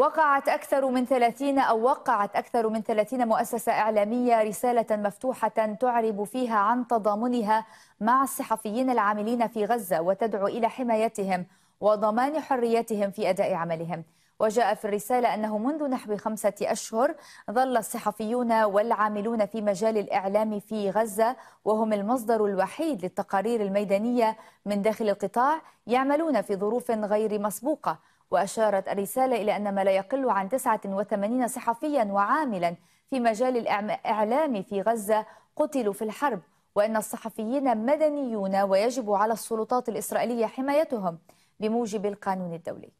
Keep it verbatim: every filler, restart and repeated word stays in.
وقعت أكثر من ثلاثين أو وقعت أكثر من ثلاثين مؤسسة إعلامية رسالة مفتوحة تعرب فيها عن تضامنها مع الصحفيين العاملين في غزة وتدعو إلى حمايتهم وضمان حريتهم في أداء عملهم. وجاء في الرسالة أنه منذ نحو خمسة أشهر ظل الصحفيون والعاملون في مجال الإعلام في غزة وهم المصدر الوحيد للتقارير الميدانية من داخل القطاع يعملون في ظروف غير مسبوقة. وأشارت الرسالة إلى أن ما لا يقل عن تسعة وثمانين صحفيا وعاملا في مجال الإعلام في غزة قتلوا في الحرب، وأن الصحفيين مدنيون ويجب على السلطات الإسرائيلية حمايتهم بموجب القانون الدولي.